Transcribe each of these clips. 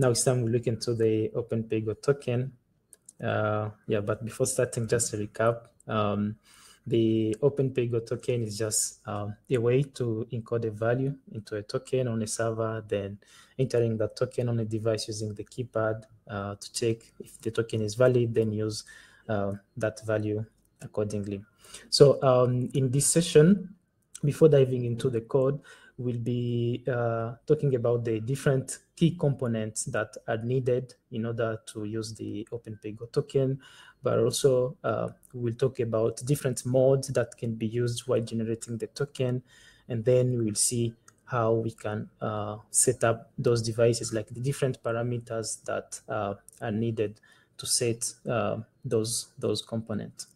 Now it's time we look into the OpenPAYGO token. But before starting, just a recap. The OpenPAYGO token is just a way to encode a value into a token on a server, then entering that token on a device using the keypad to check if the token is valid, then use that value accordingly. So in this session, before diving into the code, we'll be talking about the different key components that are needed in order to use the OpenPAYGO token, but also we'll talk about different modes that can be used while generating the token, and then we'll see how we can set up those devices, like the different parameters that are needed to set those components.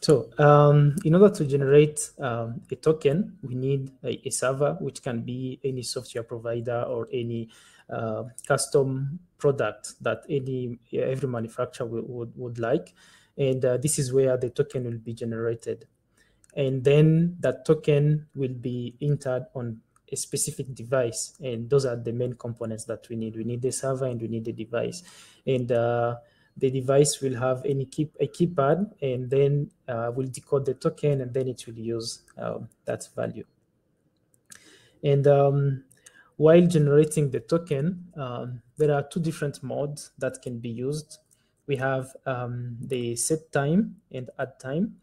So in order to generate a token, we need a server, which can be any software provider or any custom product that every manufacturer would like. And this is where the token will be generated. And then that token will be entered on a specific device. And those are the main components that we need. We need a server and we need a device. And the device will have a keypad, and then will decode the token, and then it will use that value. And while generating the token, there are two different modes that can be used. We have the set time and add time.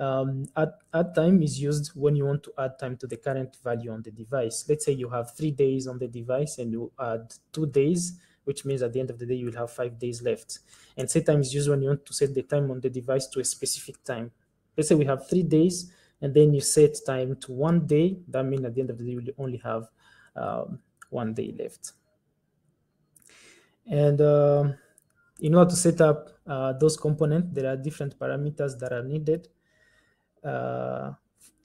Add time is used when you want to add time to the current value on the device. Let's say you have 3 days on the device and you add 2 days, which means at the end of the day, you will have 5 days left. And set time is used when you want to set the time on the device to a specific time. Let's say we have 3 days, and then you set time to 1 day. That means at the end of the day, you will only have 1 day left. And in order to set up those components, there are different parameters that are needed.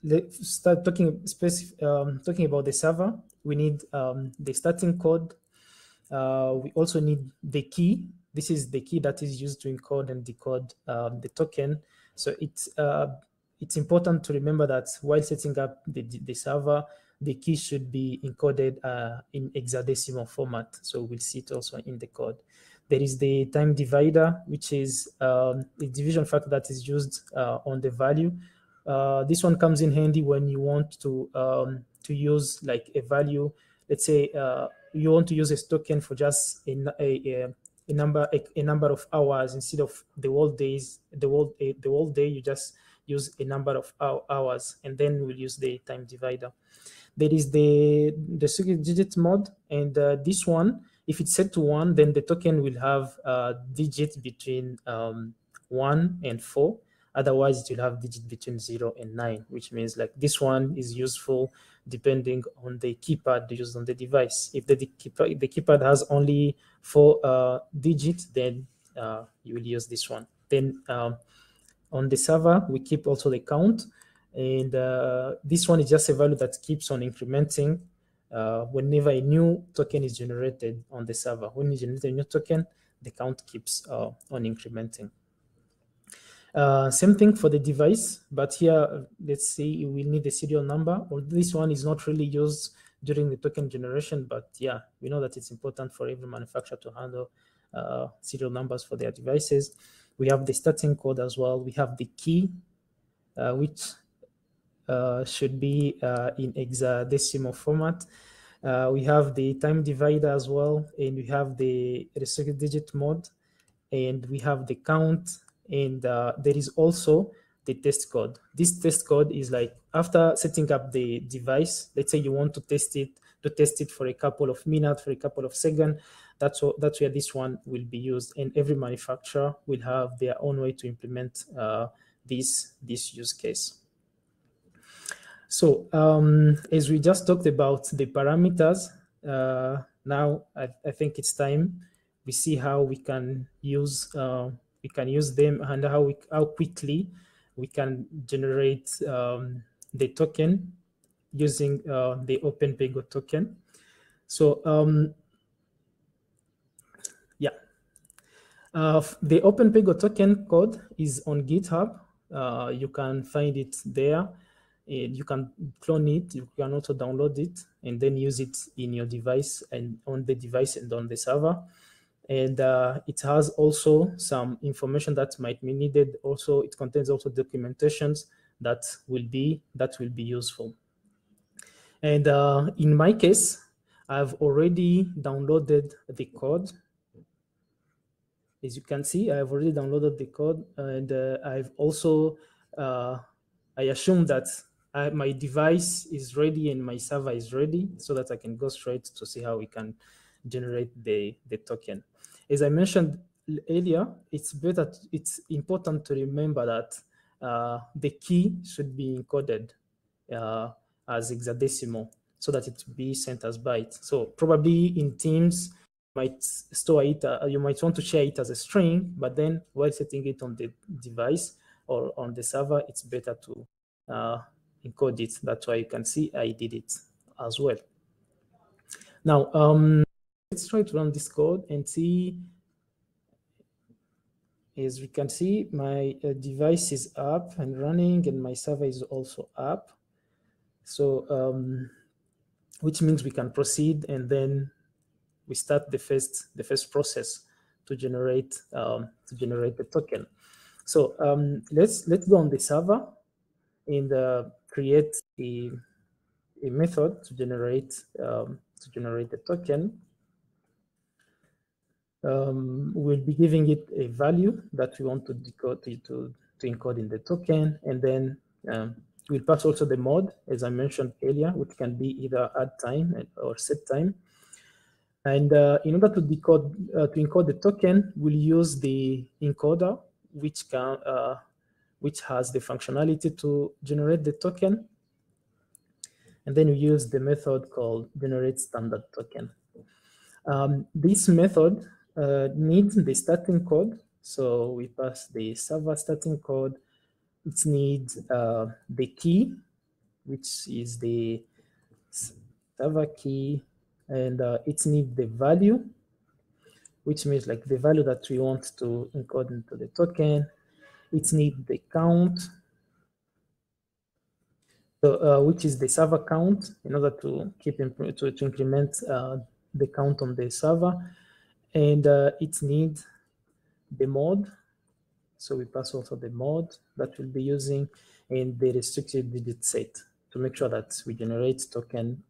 Let's start talking about the server. We need the starting code. We also need the key. This is the key that is used to encode and decode the token. So it's important to remember that while setting up the server, the key should be encoded in hexadecimal format. So we'll see it also in the code. There is the time divider, which is the division factor that is used on the value. This one comes in handy when you want to use like a value. Let's say you want to use a token for just a number of hours instead of the whole days. The whole day, you just use a number of hours, and then we'll use the time divider. There is the single digit mode, and this one, if it's set to 1, then the token will have digits between 1 and 4. Otherwise, it will have digits between 0 and 9, which means like this one is useful depending on the keypad used on the device. If the keypad has only 4 digits, then you will use this one. Then on the server, we keep also the count. And this one is just a value that keeps on incrementing whenever a new token is generated on the server. When you generate a new token, the count keeps on incrementing. Same thing for the device, but here, let's say we need the serial number, or this one is not really used during the token generation, but yeah, we know that it's important for every manufacturer to handle serial numbers for their devices. We have the starting code as well. We have the key, which should be in hexadecimal format. We have the time divider as well, and we have the restricted digit mode, and we have the count. And there is also the test code. This test code is like after setting up the device, let's say you want to test it for a couple of minutes, for a couple of seconds. That's where this one will be used. And every manufacturer will have their own way to implement this use case. So as we just talked about the parameters, now I think it's time we see how we can use them and how quickly we can generate the token using the OpenPAYGO token. So the OpenPAYGO token code is on GitHub. You can find it there. you can clone it, you can also download it, and then use it in your device and on the device and on the server. And it has also some information that might be needed. Also, it contains also documentations that will be useful. And in my case, I've already downloaded the code. As you can see, I've already downloaded the code, and I've also, I assume that my device is ready and my server is ready, so that I can go straight to see how we can generate the token. As I mentioned earlier, it's important to remember that the key should be encoded as hexadecimal, so that it be sent as byte. So probably in Teams, you might store it, you might want to share it as a string, but then while setting it on the device or on the server, it's better to encode it. That's why you can see I did it as well. Now, let's try to run this code and see. As we can see, my device is up and running, and my server is also up. So, which means we can proceed, and then we start the first process to generate the token. So let's go on the server and create a method to generate the token. We'll be giving it a value that we want to decode to encode in the token, and then we'll pass also the mode, as I mentioned earlier, which can be either add time or set time. And in order to decode to encode the token, we'll use the encoder, which has the functionality to generate the token, and then we use the method called GenerateStandardToken. This method needs the starting code, so we pass the server starting code. It needs the key, which is the server key, and it needs the value, which means like the value that we want to encode into the token. It needs the count, so, which is the server count, in order to keep to increment the count on the server, and it needs the mode. So we pass also the mode that we'll be using, and the restricted digit set, to make sure that we generate token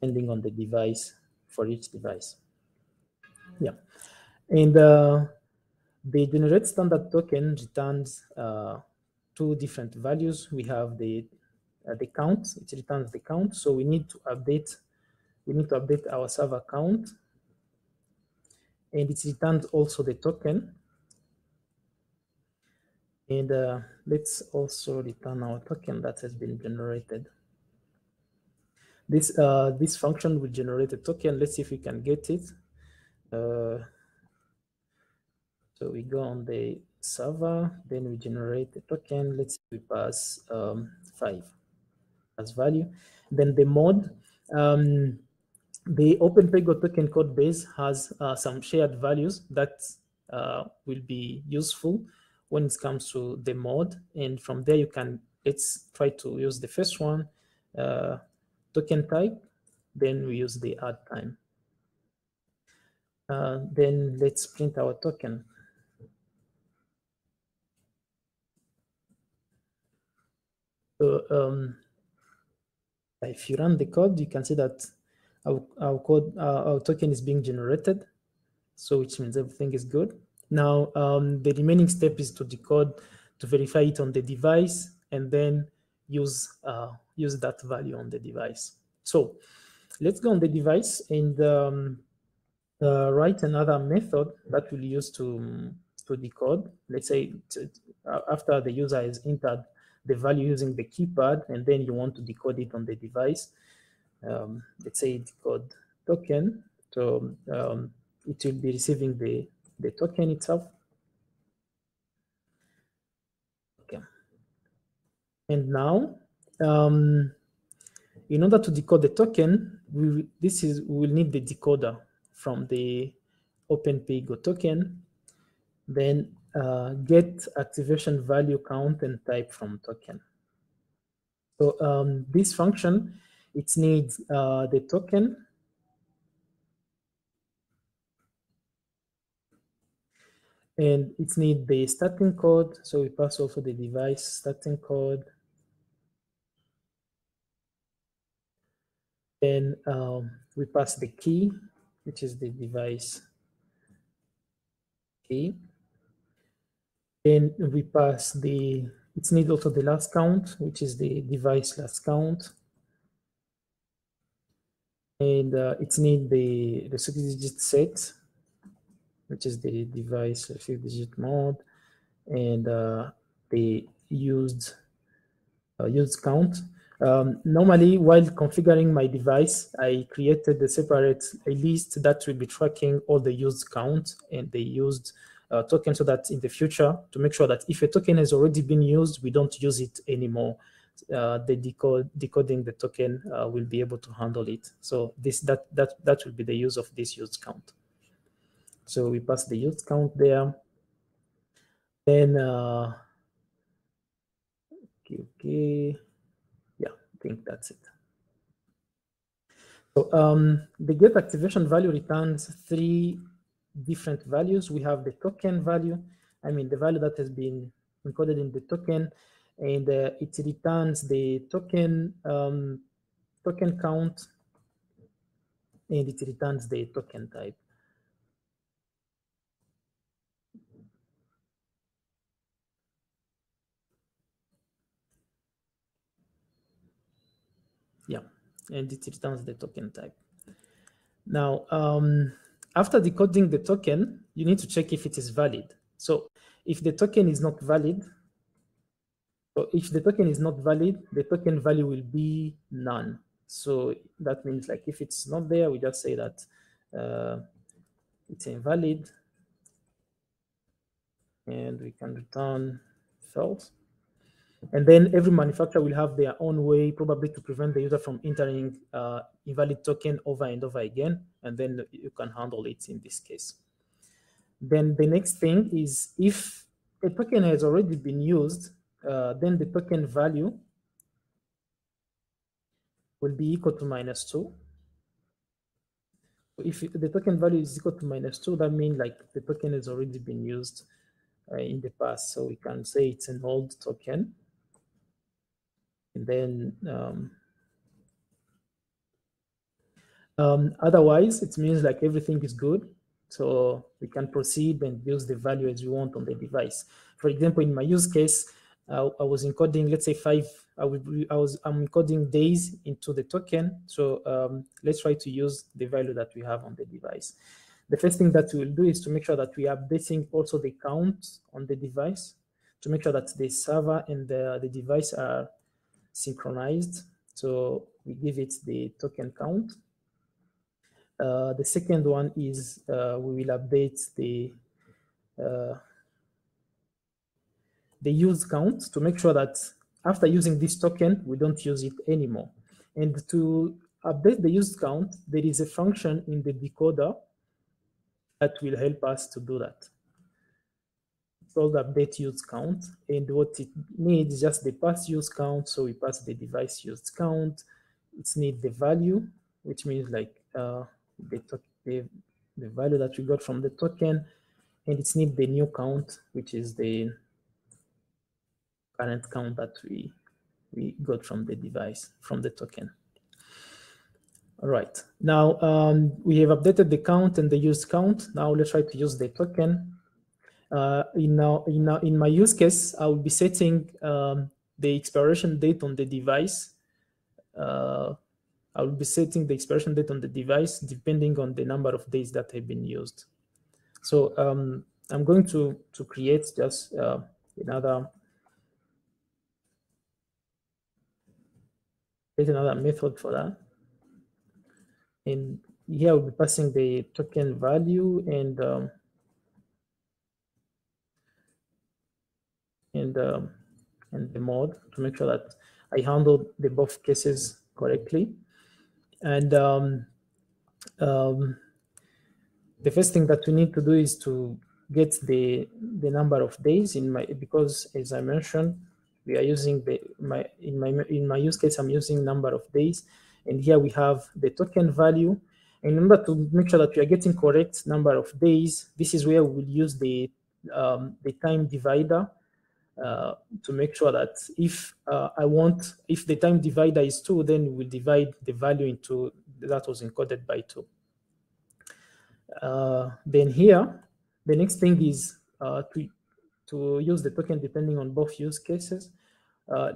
depending on the device, for each device. Yeah. And the generate standard token returns two different values. We have the count, it returns the count. So we need to update our server count, and it returns also the token. And let's also return our token that has been generated. This function will generate a token. Let's see if we can get it. So we go on the server, then we generate the token. Let's see, we pass 5 as value. Then the mode. The OpenPAYGO token code base has some shared values that will be useful when it comes to the mode, and from there you can, let's try to use the first one, token type, then we use the add time. Then let's print our token. So if you run the code, you can see that our token is being generated, so which means everything is good. Now, the remaining step is to decode, to verify it on the device, and then use that value on the device. So let's go on the device and write another method that we'll use to decode. Let's say after the user has entered the value using the keypad, and then you want to decode it on the device. Let's say decode token, so it will be receiving the token itself. Okay. And now, in order to decode the token, we will need the decoder from the OpenPAYGO token. Then get activation value count and type from token. So this function, it needs the token. And it needs the starting code. So we pass also the device starting code. Then we pass the key, which is the device key. Then we pass the, it needs also the last count, which is the device last count. And it needs the 6-digit set, which is the device 6-digit mode, and the used count. Normally, while configuring my device, I created a separate list that will be tracking all the used count and the used token, so that in the future, to make sure that if a token has already been used, we don't use it anymore. The decoding the token will be able to handle it. So this that will be the use of this used count. So we pass the used count there. Then okay. I think that's it. So the get activation value returns 3 different values. We have the token value, I mean the value that has been encoded in the token, and it returns the token token count, and it returns the token type. And it returns the token type. Now, after decoding the token, you need to check if it is valid. So if the token is not valid, the token value will be none. So that means like if it's not there, we just say that it's invalid, and we can return false. And then every manufacturer will have their own way, probably to prevent the user from entering invalid token over and over again. And then you can handle it in this case. Then the next thing is if a token has already been used, then the token value will be equal to -2. If the token value is equal to -2, that means like the token has already been used in the past. So we can say it's an old token. And then otherwise, it means like everything is good. So we can proceed and use the value as we want on the device. For example, in my use case, I was encoding, let's say I'm encoding days into the token. So let's try to use the value that we have on the device. The first thing that we will do is to make sure that we are updating also the count on the device to make sure that the server and the device are synchronized. So we give it the token count. The second one is we will update the use count to make sure that after using this token, we don't use it anymore. And to update the use count, there is a function in the decoder that will help us to do that. It's called update use count, and what it needs is just the past use count. So we pass the device use count. It needs the value, which means like the value that we got from the token, and it needs the new count, which is the current count that we got from the device, from the token. All right, now we have updated the count and the used count. Now let's try to use the token. In my use case, I will be setting the expiration date on the device. I will be setting the expiration date on the device depending on the number of days that have been used. So I'm going to create just another method for that. And here we'll be passing the token value and the mode to make sure that I handle the both cases correctly. And the first thing that we need to do is to get the number of days in my, because as I mentioned, We are using in my use case, I'm using number of days, and here we have the token value. And remember to make sure that we are getting correct number of days. This is where we'll use the time divider to make sure that if the time divider is 2, then we divide the value into that was encoded by 2. Then here, the next thing is to use the token depending on both use cases.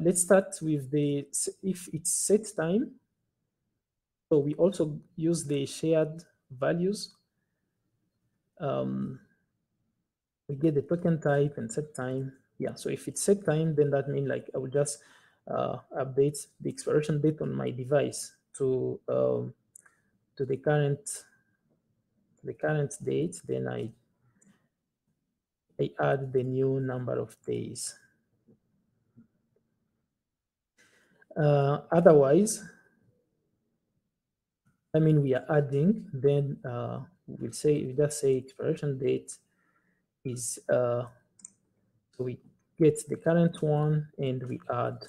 Let's start with if it's set time. So we also use the shared values. We get the token type and set time. Yeah, so if it's set time, then that means like I will just update the expiration date on my device to the current date. Then I add the new number of days. Otherwise, I mean, we are adding, then we just say expiration date is, so we get the current one and we add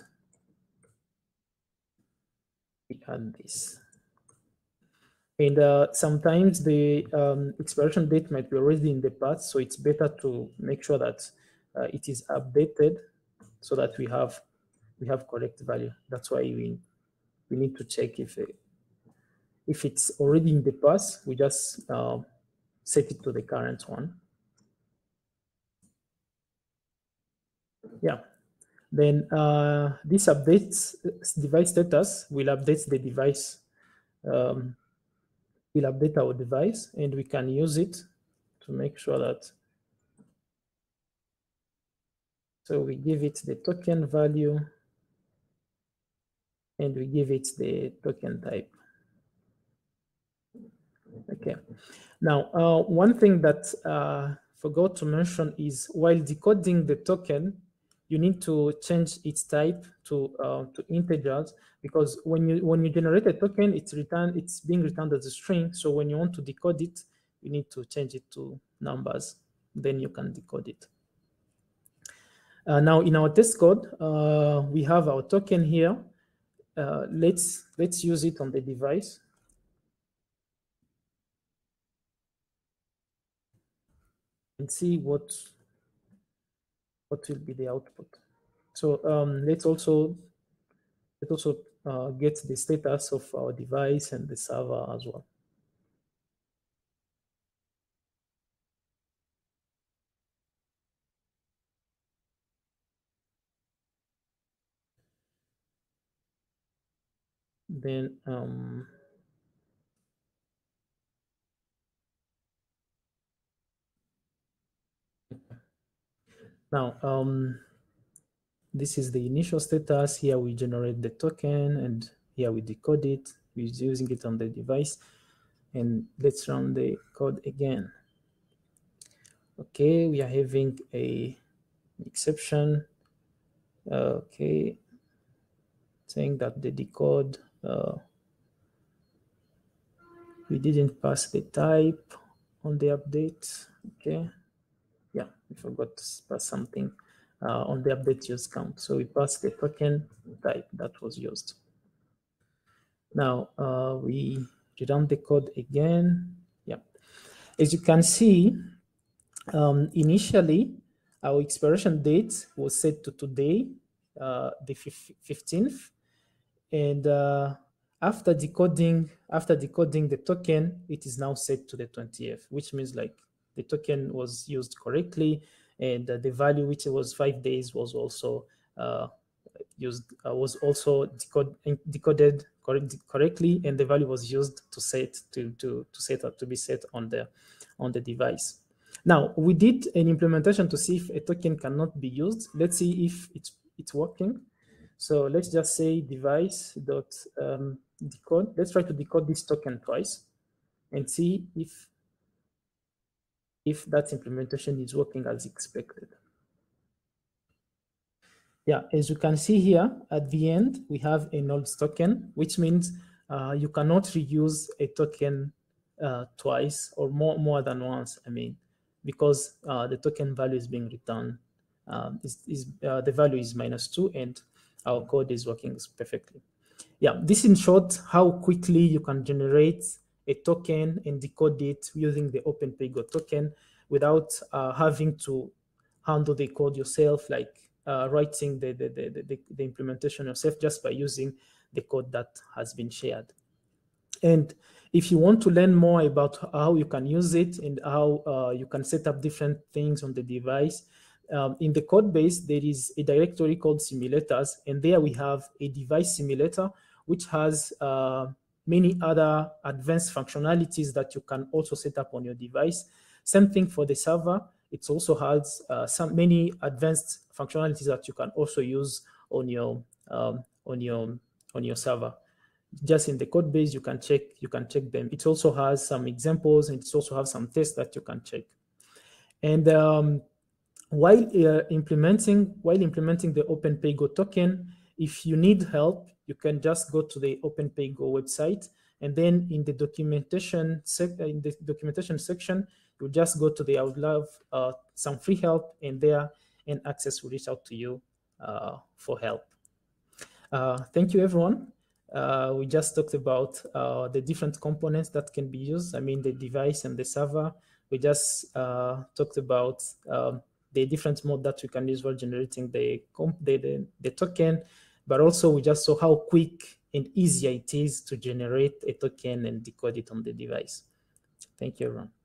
this. And sometimes the expiration date might be already in the past, so it's better to make sure that it is updated so that we have correct value. That's why we need to check if it's already in the past, we just set it to the current one. Yeah. Then this updates device status will update the device. We'll update our device, and we can use it to make sure that. So we give it the token value, and we give it the token type. Okay. Now, one thing that I forgot to mention is while decoding the token, you need to change its type to integers, because when you generate a token, it's being returned as a string. So when you want to decode it, you need to change it to numbers. Then you can decode it. Now in our test code, we have our token here. Let's use it on the device. And see what will be the output. So let's also get the status of our device and the server as well. Then now, this is the initial status. Here we generate the token, and here we decode it. We're using it on the device. And let's run the code again. Okay, we are having an exception. Okay, saying that the decode, we didn't pass the type on the update. Okay. Yeah, we forgot to pass something on the update use count. So we passed the token type that was used. Now we run the code again. Yeah, as you can see, initially our expiration date was set to today, the 15th, and after decoding the token, it is now set to the 20th, which means like the token was used correctly, and the value, which was 5 days, was also decoded correctly, and the value was used to set to be set on the device. Now we did an implementation to see if a token cannot be used. Let's see if it's working. So let's just say device dot decode. Let's try to decode this token twice, and see if that implementation is working as expected. Yeah, as you can see here, at the end, we have a null token, which means you cannot reuse a token twice or more than once, I mean, because the token value is being returned the value is -2, and our code is working perfectly. Yeah, this in short, how quickly you can generate a token and decode it using the OpenPAYGO token without having to handle the code yourself, like writing the implementation yourself, just by using the code that has been shared. And if you want to learn more about how you can use it and how you can set up different things on the device, in the code base, there is a directory called simulators, and there we have a device simulator, which has many other advanced functionalities that you can also set up on your device. Same thing for the server. It also has many advanced functionalities that you can also use on your server. Just in the code base, you can check them. It also has some examples, and it also has some tests that you can check. And while implementing the OpenPAYGO token, if you need help, you can just go to the OpenPAYGO website, and then in the documentation section, you just go to the "I would love some free help," and there an Access will reach out to you for help. Thank you, everyone. We just talked about the different components that can be used. I mean, the device and the server. We just talked about the different mode that we can use while generating the token, but also we just saw how quick and easy it is to generate a token and decode it on the device. Thank you, everyone.